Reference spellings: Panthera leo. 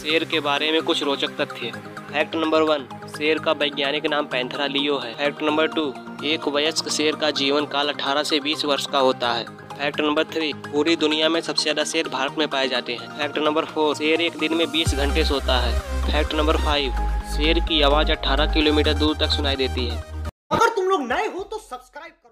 शेर के बारे में कुछ रोचक तथ्य। फैक्ट नंबर 1, शेर का वैज्ञानिक नाम पैंथेरा लियो है। फैक्ट नंबर 2, एक वयस्क शेर का जीवन काल 18 से 20 वर्ष का होता है। फैक्ट नंबर 3, पूरी दुनिया में सबसे ज्यादा शेर भारत में पाए जाते हैं। फैक्ट नंबर 4, शेर एक दिन में 20 घंटे सोता है। फैक्ट नंबर 5, शेर की आवाज 18 किलोमीटर दूर तक सुनाई देती है। अगर तुम लोग नए हो तो सब्सक्राइब करो।